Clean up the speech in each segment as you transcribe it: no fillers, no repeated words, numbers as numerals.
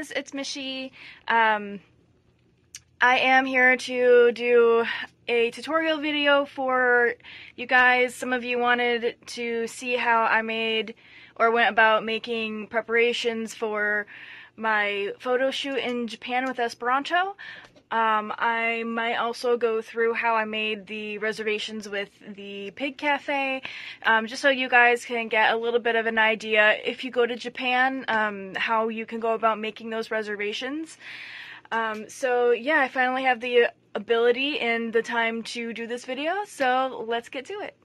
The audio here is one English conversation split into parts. guys, it's Mishi. I am here to do a tutorial video for you guys. Some of you wanted to see how I made or went about making preparations for my photo shoot in Japan with Esperanto. I might also go through how I made the reservations with the pig cafe, just so you guys can get a little bit of an idea if you go to Japan, how you can go about making those reservations. So yeah, I finally have the ability and the time to do this video, so let's get to it.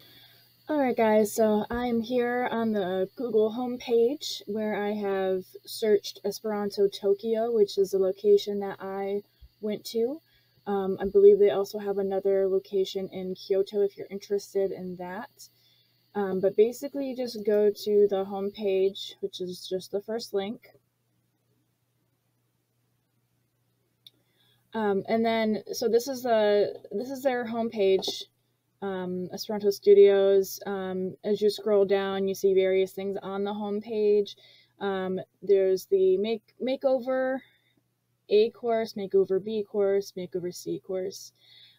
Alright guys, so I am here on the Google homepage where I have searched Esperanto Tokyo, which is the location that I went to. I believe they also have another location in Kyoto if you're interested in that. But basically you just go to the home page, which is just the first link. And then, so this is their home page, Esperanto Studios. As you scroll down, you see various things on the home page. There's the makeover A course, makeover B course, makeover C course,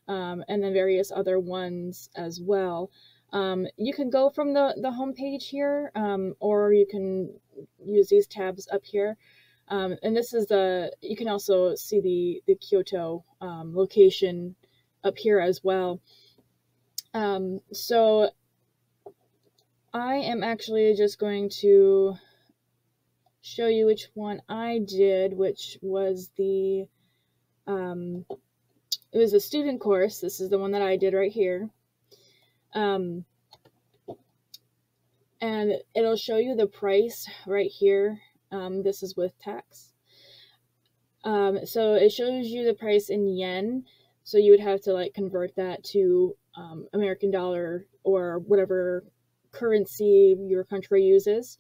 and then various other ones as well. You can go from the home page here, or you can use these tabs up here. And this is you can also see the Kyoto location up here as well. So I am actually just going to show you which one I did, which was the, it was a student course. This is the one that I did right here. And it'll show you the price right here. This is with tax. So it shows you the price in yen. So you would have to like convert that to American dollar or whatever currency your country uses.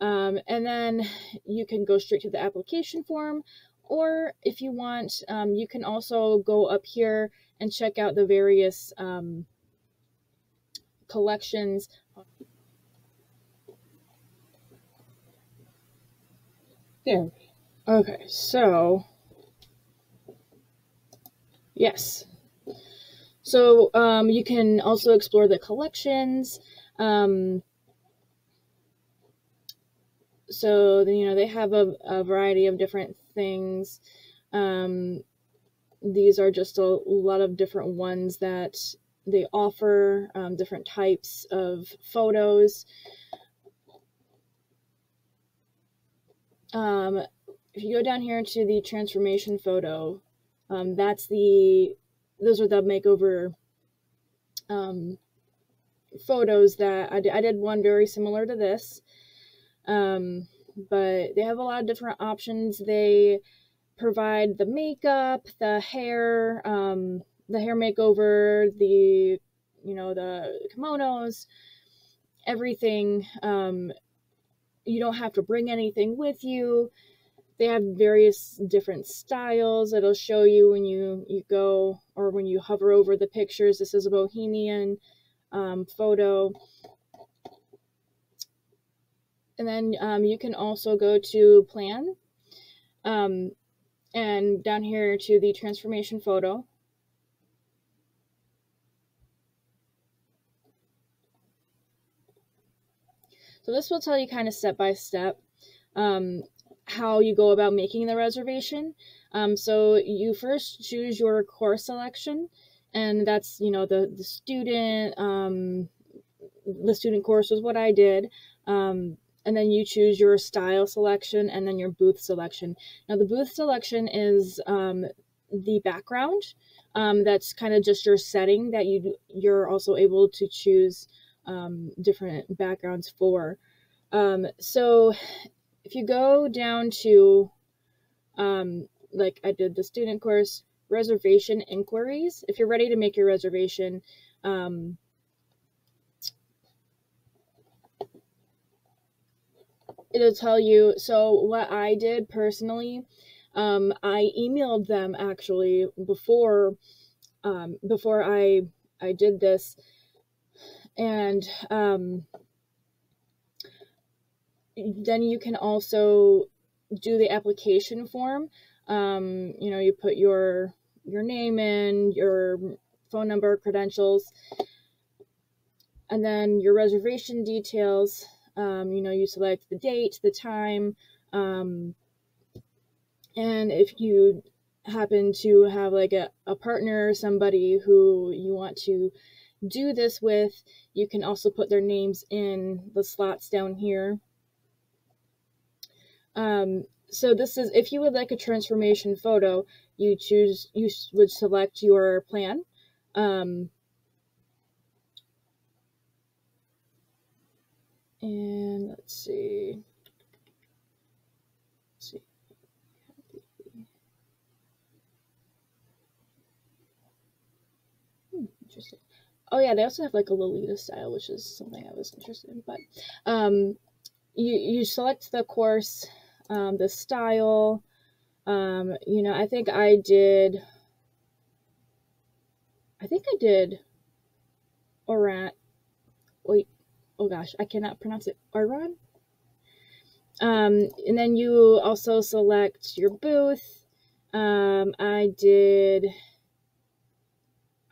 And then you can go straight to the application form, or if you want, you can also go up here and check out the various collections. There. Okay, so yes. So you can also explore the collections. So, you know, they have a variety of different things. These are just a lot of different ones that they offer, different types of photos. If you go down here to the transformation photo, those are the makeover photos that I did one very similar to this. But they have a lot of different options. They provide the makeup, the hair makeover, the, you know, the kimonos, everything. You don't have to bring anything with you. They have various different styles. It'll show you when you go, or when you hover over the pictures. This is a bohemian photo. And then you can also go to plan, and down here to the transformation photo. So this will tell you kind of step by step how you go about making the reservation. So you first choose your course selection, and that's, you know, the student course was what I did. And then you choose your style selection and then your booth selection. Now the booth selection is the background. That's kind of just your setting that you're also able to choose different backgrounds for. So if you go down to, like I did the student course, reservation inquiries, if you're ready to make your reservation, it'll tell you. So what I did personally, I emailed them actually before I did this, and then you can also do the application form. You know, you put your name in, your phone number, credentials, and then your reservation details. You know, you select the date, the time, and if you happen to have like a partner or somebody who you want to do this with, you can also put their names in the slots down here. So this is, if you would like a transformation photo, you would select your plan. And let's see. Interesting. Oh yeah, they also have like a Lolita style, which is something I was interested in. But you select the course, the style, you know, I think I did Oran, wait, oh gosh, I cannot pronounce it, Oran. And then you also select your booth. I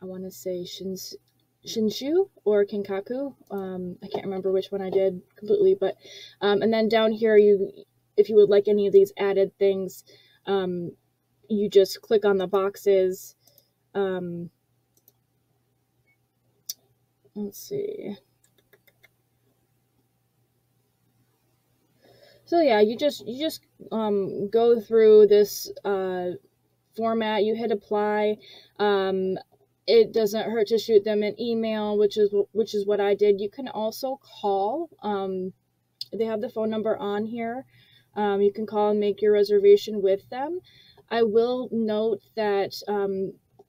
want to say Shinshu or Kinkaku. I can't remember which one I did completely, but, and then down here if you would like any of these added things, you just click on the boxes. Let's see. So yeah, you just go through this format. You hit apply. It doesn't hurt to shoot them an email, which is what I did. You can also call. They have the phone number on here. You can call and make your reservation with them. I will note that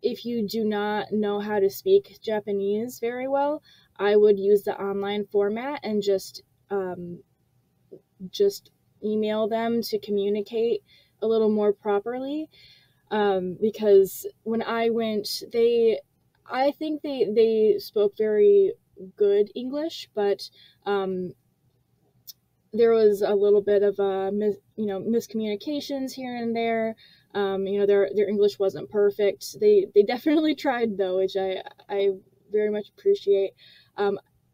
if you do not know how to speak Japanese very well, I would use the online format and just email them to communicate a little more properly. Because when I went, I think they spoke very good English, but there was a little bit of miscommunications here and there. You know, their English wasn't perfect. They definitely tried though, which I very much appreciate.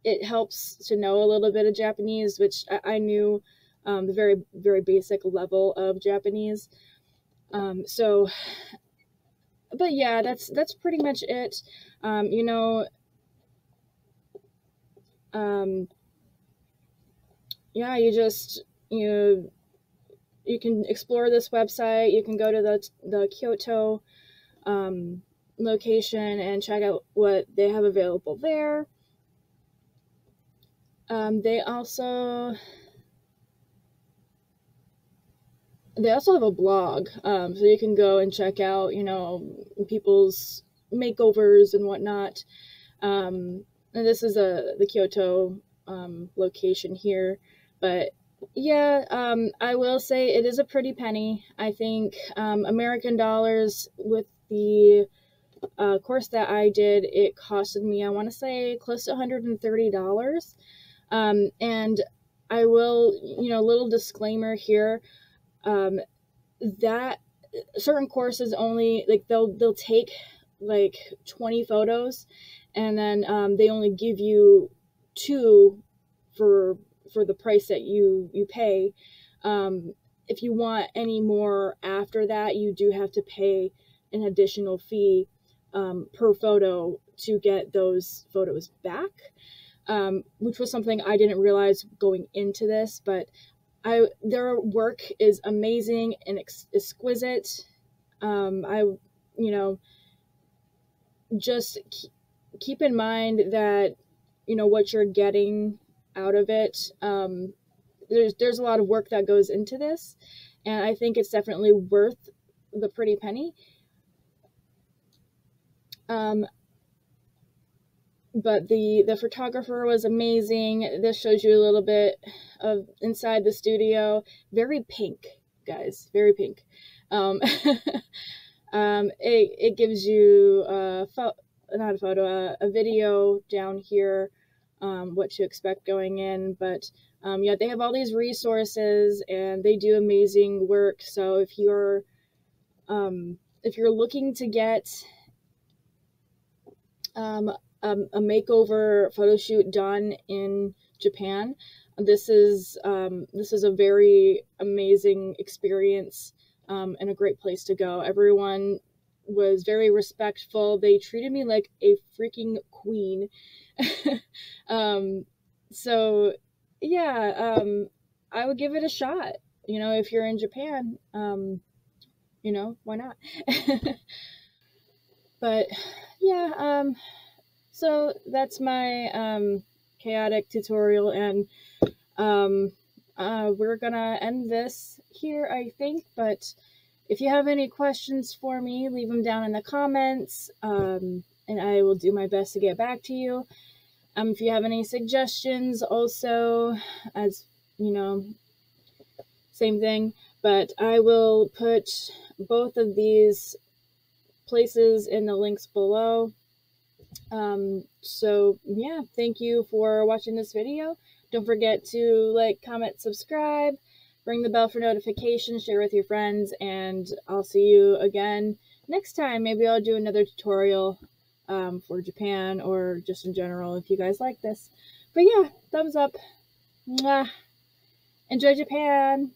It helps to know a little bit of Japanese, which I knew the very, very basic level of Japanese. So, but yeah, that's pretty much it. You know, yeah, you can explore this website. You can go to the Kyoto location and check out what they have available there. They also have a blog, so you can go and check out, you know, people's makeovers and whatnot. And this is the Kyoto location here. But yeah, I will say it is a pretty penny. I think American dollars with the course that I did, it costed me, I want to say, close to $130. And I will, you know, little disclaimer here, that certain courses only, like, they'll take like 20 photos, and then they only give you 2 for the price that you pay. If you want any more after that, you do have to pay an additional fee per photo to get those photos back, which was something I didn't realize going into this, but their work is amazing and exquisite. You know, just keep in mind that, you know, what you're getting out of it. There's a lot of work that goes into this, and I think it's definitely worth the pretty penny. But the photographer was amazing. This shows you a little bit of inside the studio. Very pink, guys, very pink. It gives you a video down here, what to expect going in, but Yet they have all these resources and they do amazing work. So if you're looking to get a makeover photo shoot done in Japan, this is a very amazing experience and a great place to go. Everyone was very respectful. They treated me like a freaking queen. So yeah, I would give it a shot. You know, if you're in Japan, you know, why not? But yeah, so that's my chaotic tutorial, and we're gonna end this here, I think. But if you have any questions for me, leave them down in the comments, and I will do my best to get back to you. If you have any suggestions also, as you know, same thing, but I will put both of these places in the links below. So yeah, thank you for watching this video. Don't forget to like, comment, subscribe, ring the bell for notifications, share with your friends, and I'll see you again next time. Maybe I'll do another tutorial for Japan, or just in general if you guys like this. But yeah, thumbs up. Mwah. Enjoy Japan!